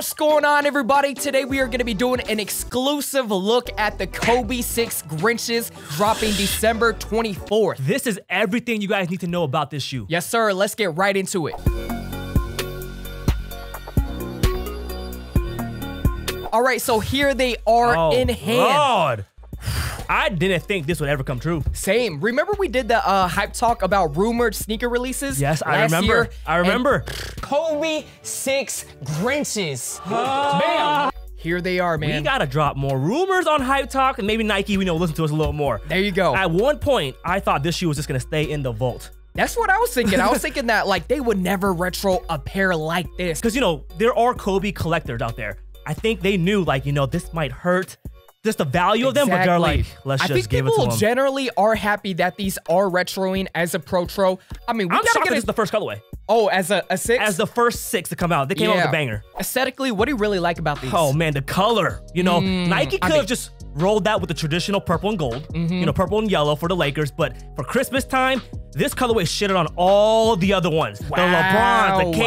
What's going on, everybody? Today we are going to be doing an exclusive look at the Kobe 6 Grinches dropping December 24th. This is everything you guys need to know about this shoe. Yes, sir. Let's get right into it. All right, so here they are in hand. God. I didn't think this would ever come true. Same. Remember we did the hype talk about rumored sneaker releases? Yes, I remember. Year? I remember. And Kobe 6 Grinches. Bam. Here they are, man. We gotta drop more rumors on hype talk, and maybe Nike, we know, listen to us a little more. There you go. At one point, I thought this shoe was just gonna stay in the vault. That's what I was thinking. I was thinking that, like, they would never retro a pair like this. Because, you know, there are Kobe collectors out there. I think they knew, like, you know, this might hurt. Just the value of them, but they're like, let's just give it to them. I think people generally are happy that these are retroing as a protro. I mean, I'm shocked that this is the first colorway. Oh, as a six? As the first six to come out. They came out with a banger. Aesthetically, what do you really like about these? Oh, man, the color. You know, Nike could have just rolled out with the traditional purple and gold, you know, purple and yellow for the Lakers, but for Christmas time, this colorway shitted on all the other ones. Wow. The LeBrons, the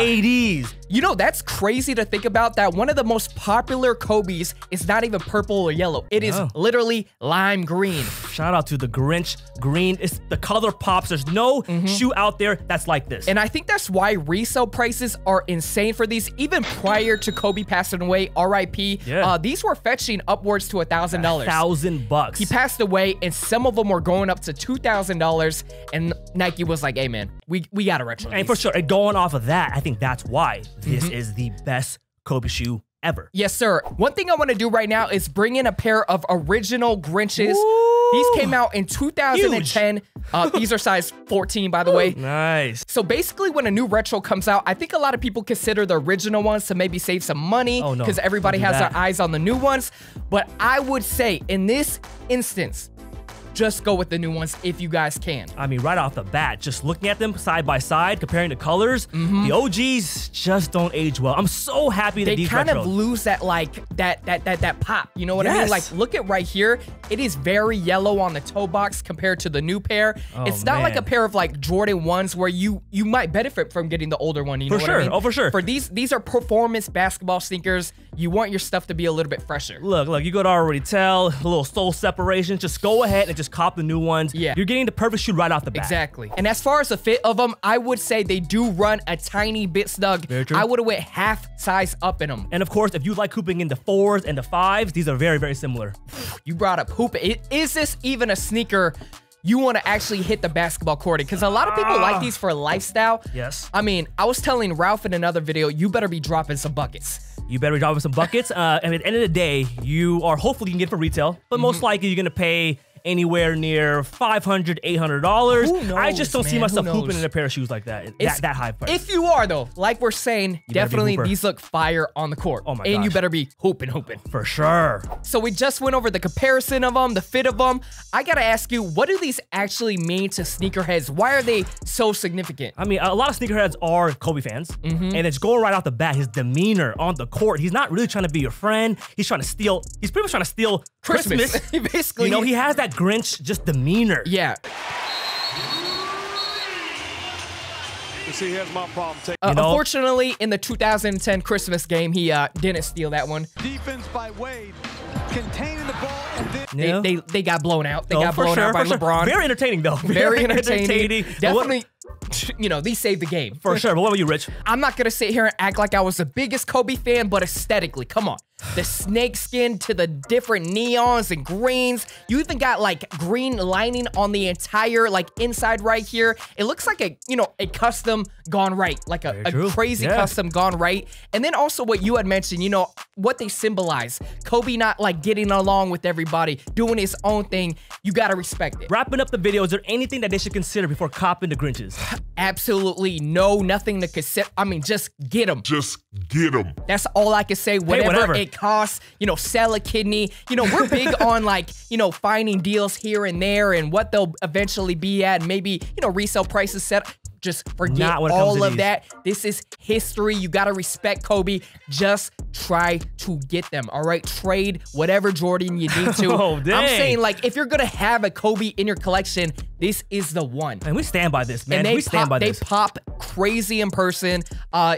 KDs. You know, that's crazy to think about that one of the most popular Kobes is not even purple or yellow. It is literally lime green. Shout out to the Grinch green. It's the color pops. There's no shoe out there that's like this. And I think that's why resale prices are insane for these. Even prior to Kobe passing away, R.I.P., these were fetching upwards to $1,000. $1,000. He passed away, and some of them were going up to $2,000. And Nike was like, hey, man, we got to retro these. And for sure, and going off of that, I think that's why this is the best Kobe shoe ever. Yes, sir. One thing I want to do right now is bring in a pair of original Grinches. Ooh, these came out in 2010. These are size 14, by the way. Nice. So basically, when a new retro comes out, I think a lot of people consider the original ones to maybe save some money because everybody has their eyes on the new ones. But I would say in this instance, just go with the new ones if you guys can. I mean, right off the bat, just looking at them side by side, comparing the colors, the OGs just don't age well. I'm so happy that they kind of lose that, like, that pop. You know what I mean? Like, look at right here. It is very yellow on the toe box compared to the new pair. It's not like a pair of, like, Jordan 1s where you might benefit from getting the older one. You know what I mean? Oh, for sure. For these are performance basketball sneakers. You want your stuff to be a little bit fresher. Look, look, you could already tell, a little sole separation. Just go ahead and just cop the new ones. Yeah. You're getting the perfect shoe right off the bat. Exactly. And as far as the fit of them, I would say they do run a tiny bit snug. Very true. I would have went half size up in them. And of course, if you like hooping in the 4s and the 5s, these are very, very similar. You brought up hooping. Is this even a sneaker you want to actually hit the basketball court? Because a lot of people like these for lifestyle. Yes. I mean, I was telling Ralph in another video, you better be dropping some buckets. You better be dropping some buckets. And at the end of the day, you are hopefully you can get it for retail, but most likely you're going to pay anywhere near $500, $800. Who knows, I just don't see myself hooping in a pair of shoes like that. That high price. If you are, though, like we're saying, definitely these look fire on the court. Oh my gosh. And you better be hooping. For sure. So we just went over the comparison of them, the fit of them. I gotta ask you, what do these actually mean to sneakerheads? Why are they so significant? I mean, a lot of sneakerheads are Kobe fans, and it's going right off the bat. His demeanor on the court, he's not really trying to be your friend. He's trying to steal. He's pretty much trying to steal Christmas. Basically, you know, he has that Grinch just demeanor. Yeah. See, here's my problem. Unfortunately, in the 2010 Christmas game, he didn't steal that one. Defense by Wade, containing the ball, and then they got blown out. They got blown out by LeBron. Very entertaining, though. Very entertaining. Definitely. You know, these saved the game. For sure, but what about you, Rich? I'm not going to sit here and act like I was the biggest Kobe fan, but aesthetically, come on. The snake skin to the different neons and greens. You even got, like, green lining on the entire, like, inside right here. It looks like a, you know, a custom gone right. Like a crazy custom gone right. And then also what you had mentioned, you know, what they symbolize. Kobe not, like, getting along with everybody, doing his own thing. You got to respect it. Wrapping up the video, is there anything that they should consider before copping the Grinches? Absolutely nothing to consider. I mean, just get them. Just get them. That's all I can say. Whatever it costs, you know, sell a kidney. You know, we're big on, like, you know, finding deals here and there and what they'll eventually be at. Maybe, you know, resale prices set. Just forget all of that. This is history. You got to respect Kobe. Just try to get them, all right? Trade whatever Jordan you need to. I'm saying, like, if you're going to have a Kobe in your collection, This is the one. And we stand by this, man. And we stand by this. They pop crazy in person.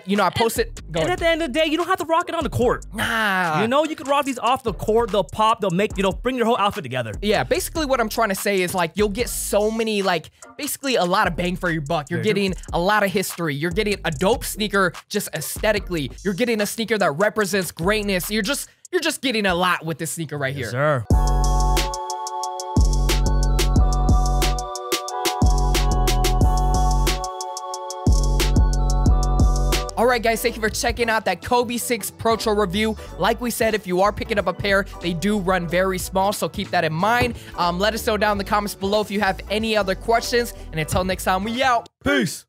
You know, I posted. And at the end of the day, you don't have to rock it on the court. Nah. You know, you could rock these off the court. They'll pop. They'll make, you know, bring your whole outfit together. Yeah, basically what I'm trying to say is, like, you'll get so many, like, basically a lot of bang for your buck. You're getting a lot of history. You're getting a dope sneaker just aesthetically. You're getting a sneaker that represents greatness. You're just getting a lot with this sneaker right here. Yes, sir. All right, guys, thank you for checking out that Kobe 6 Pro review. Like we said, if you are picking up a pair, they do run very small, so keep that in mind. Let us know down in the comments below if you have any other questions. And until next time, we out. Peace.